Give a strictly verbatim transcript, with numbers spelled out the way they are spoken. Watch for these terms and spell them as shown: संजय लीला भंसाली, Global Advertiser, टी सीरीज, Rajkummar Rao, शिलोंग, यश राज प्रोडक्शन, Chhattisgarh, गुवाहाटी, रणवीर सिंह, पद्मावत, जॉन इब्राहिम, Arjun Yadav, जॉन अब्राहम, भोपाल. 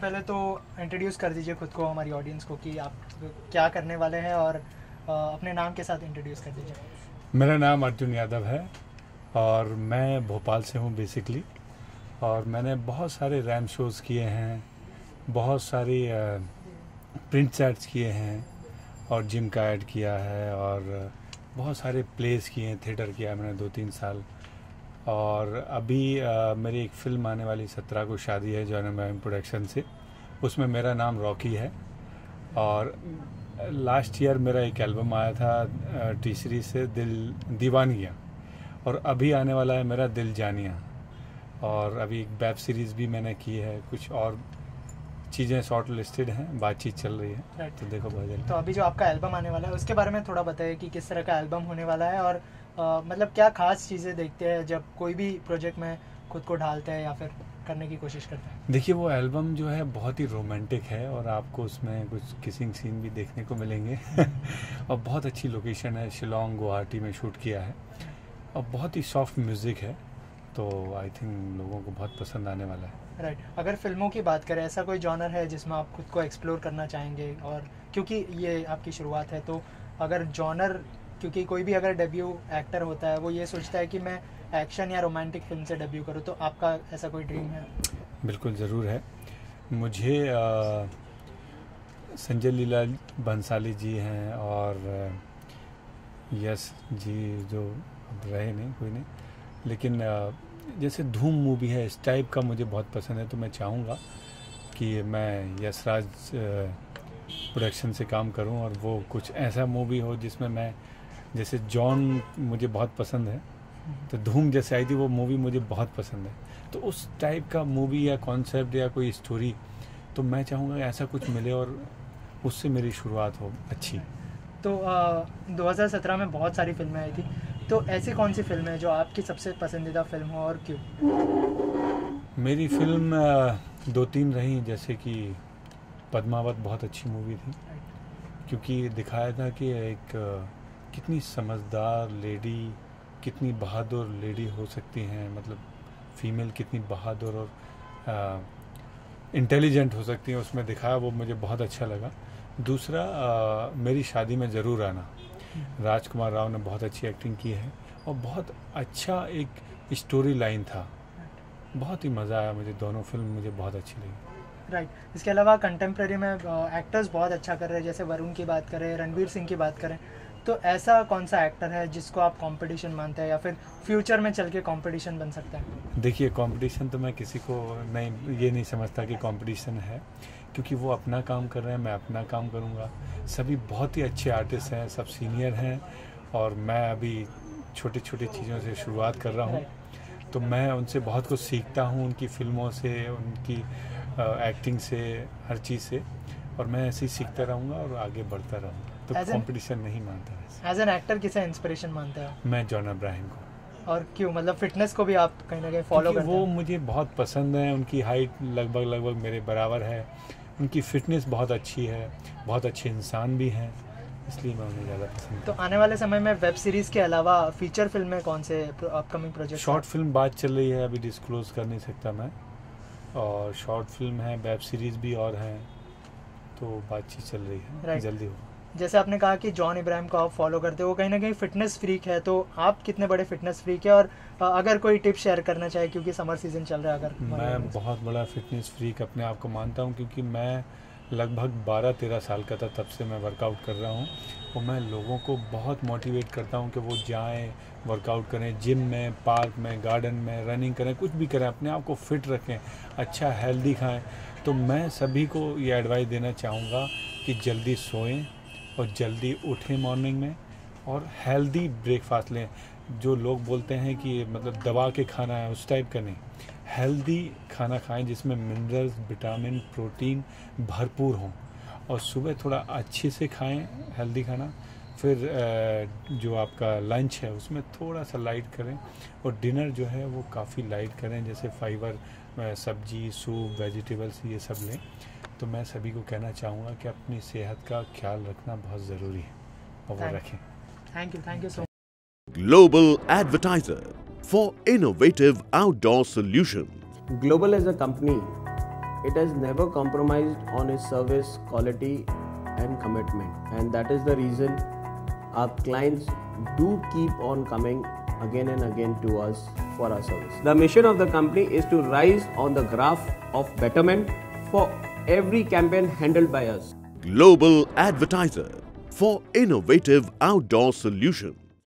पहले तो इंट्रोड्यूस कर दीजिए खुद को, हमारी ऑडियंस को, कि आप क्या करने वाले हैं और अपने नाम के साथ इंट्रोड्यूस कर दीजिए। मेरा नाम अर्जुन यादव है और मैं भोपाल से हूँ बेसिकली, और मैंने बहुत सारे रैम शोज़ किए हैं, बहुत सारी प्रिंट सेट्स किए हैं और जिम का ऐड किया है और बहुत सारे प्लेस किए हैं, थिएटर किया है मैंने दो तीन साल। और अभी आ, मेरी एक फ़िल्म आने वाली सत्रह को शादी है जॉन अब्राहम प्रोडक्शन से, उसमें मेरा नाम रॉकी है। और लास्ट ईयर मेरा एक एल्बम आया था टी सीरीज से दिल दीवानिया, और अभी आने वाला है मेरा दिल जानिया। और अभी एक वेब सीरीज़ भी मैंने की है, कुछ और चीज़ें शॉर्ट लिस्टेड हैं, बातचीत चल रही है। right. तो देखो बहुत। तो अभी जो आपका एल्बम आने वाला है उसके बारे में थोड़ा बताइए कि किस तरह का एल्बम होने वाला है और आ, मतलब क्या खास चीज़ें देखते हैं जब कोई भी प्रोजेक्ट में खुद को ढालते हैं या फिर करने की कोशिश करते हैं। देखिए वो एल्बम जो है बहुत ही रोमांटिक है और आपको उसमें कुछ किसिंग सीन भी देखने को मिलेंगे और बहुत अच्छी लोकेशन है, शिलोंग गुवाहाटी में शूट किया है और बहुत ही सॉफ्ट म्यूज़िक है, तो आई थिंक लोगों को बहुत पसंद आने वाला है। Right right. अगर फिल्मों की बात करें, ऐसा कोई जॉनर है जिसमें आप खुद को एक्सप्लोर करना चाहेंगे? और क्योंकि ये आपकी शुरुआत है तो अगर जॉनर, क्योंकि कोई भी अगर डेब्यू एक्टर होता है वो ये सोचता है कि मैं एक्शन या रोमांटिक फिल्म से डेब्यू करूँ, तो आपका ऐसा कोई ड्रीम है? बिल्कुल ज़रूर है। मुझे संजय लीला भंसाली जी हैं और यश जी जो अब रहे नहीं, कोई नहीं, लेकिन आ, जैसे धूम मूवी है इस टाइप का मुझे बहुत पसंद है, तो मैं चाहूँगा कि मैं यश राज प्रोडक्शन से काम करूँ और वो कुछ ऐसा मूवी हो जिसमें मैं, जैसे जॉन मुझे बहुत पसंद है तो धूम जैसे आई थी वो मूवी मुझे बहुत पसंद है, तो उस टाइप का मूवी या कॉन्सेप्ट या कोई स्टोरी, तो मैं चाहूँगा ऐसा कुछ मिले और उससे मेरी शुरुआत हो अच्छी। तो आ, दो हज़ार सत्रह में बहुत सारी फिल्में आई थी, तो ऐसी कौन सी फिल्म है जो आपकी सबसे पसंदीदा फिल्म हो और क्यों? मेरी फिल्म दो तीन रही, जैसे कि पद्मावत बहुत अच्छी मूवी थी क्योंकि दिखाया था कि एक कितनी समझदार लेडी, कितनी बहादुर लेडी हो सकती हैं, मतलब फीमेल कितनी बहादुर और इंटेलिजेंट हो सकती है, उसमें दिखाया, वो मुझे बहुत अच्छा लगा। दूसरा आ, मेरी शादी में ज़रूर आना, राजकुमार राव ने बहुत अच्छी एक्टिंग की है और बहुत अच्छा एक स्टोरी लाइन था, बहुत ही मज़ा आया मुझे, दोनों फिल्म मुझे बहुत अच्छी लगी। Right right. इसके अलावा कंटेम्प्रेरी में एक्टर्स बहुत अच्छा कर रहे हैं, जैसे वरुण की बात करें, रणवीर सिंह की बात करें, तो ऐसा कौन सा एक्टर है जिसको आप कंपटीशन मानते हैं या फिर फ्यूचर में चल के कंपटीशन बन सकता है? देखिए कंपटीशन तो मैं किसी को नहीं, ये नहीं समझता कि कंपटीशन है, क्योंकि वो अपना काम कर रहे हैं, मैं अपना काम करूँगा, सभी बहुत ही अच्छे आर्टिस्ट हैं, सब सीनियर हैं और मैं अभी छोटी छोटी चीज़ों से शुरुआत कर रहा हूँ, तो मैं उनसे बहुत कुछ सीखता हूँ, उनकी फिल्मों से, उनकी एक्टिंग से, हर चीज़ से, और मैं ऐसे ही सीखता रहूँगा और आगे बढ़ता रहूँगा, तो कंपटीशन नहीं मानता। एज एन एक्टर किसे इंस्पिरेशन मानता है? मैं जॉन अब्राहम को। और क्यों? मतलब फिटनेस को भी आप कहीं ना कहीं फॉलो करते हैं? वो मुझे बहुत पसंद है, उनकी हाइट लगभग लगभग मेरे बराबर है, उनकी फ़िटनेस बहुत अच्छी है, बहुत अच्छे इंसान भी हैं, इसलिए मैं उन्हें ज़्यादा पसंद। तो आने वाले समय में वेब सीरीज़ के अलावा फीचर फिल्म में कौन से अपकमिंग प्रोजेक्ट? शॉर्ट फिल्म बात चल रही है, अभी डिस्क्लोज कर नहीं सकता मैं, और शॉर्ट फिल्म है, वेब सीरीज़ भी और हैं, तो बातचीत चल रही है। right. जल्दी हो। जैसे आपने कहा कि जॉन इब्राहिम को आप फॉलो करते हो, कहीं ना कहीं फिटनेस फ्रीक है, तो आप कितने बड़े फिटनेस फ्रीक है और अगर कोई टिप शेयर करना चाहे, क्योंकि समर सीजन चल रहा है? अगर मैं बहुत बड़ा फिटनेस फ्रीक अपने आप को मानता हूँ, क्योंकि मैं लगभग बारह तेरह साल का था तब से मैं वर्कआउट कर रहा हूँ और मैं लोगों को बहुत मोटिवेट करता हूँ कि वो जाएँ, वर्कआउट करें, जिम में, पार्क में, गार्डन में, रनिंग करें, कुछ भी करें, अपने आप को फिट रखें, अच्छा हेल्दी खाएं। तो मैं सभी को ये एडवाइस देना चाहूँगा कि जल्दी सोएं और जल्दी उठें मॉर्निंग में और हेल्दी ब्रेकफास्ट लें। जो लोग बोलते हैं कि मतलब दबा के खाना है, उस टाइप का नहीं, हेल्दी खाना खाएं जिसमें मिनरल्स, विटामिन, प्रोटीन भरपूर हों, और सुबह थोड़ा अच्छे से खाएं हेल्दी खाना, फिर जो आपका लंच है उसमें थोड़ा सा लाइट करें और डिनर जो है वो काफ़ी लाइट करें, जैसे फाइबर, सब्जी, सूप, वेजिटेबल्स, ये सब लें। तो मैं सभी को कहना चाहूँगा कि अपनी सेहत का ख्याल रखना बहुत ज़रूरी है और वो रखें। Thank you, thank you so much. Global advertiser for innovative outdoor solutions. Global as a company, It has never compromised on its service, quality and commitment, and that is the reason our clients do keep on coming again and again to us for our service. The mission of the company is to rise on the graph of betterment for every campaign handled by us. Global Advertiser for innovative outdoor solutions.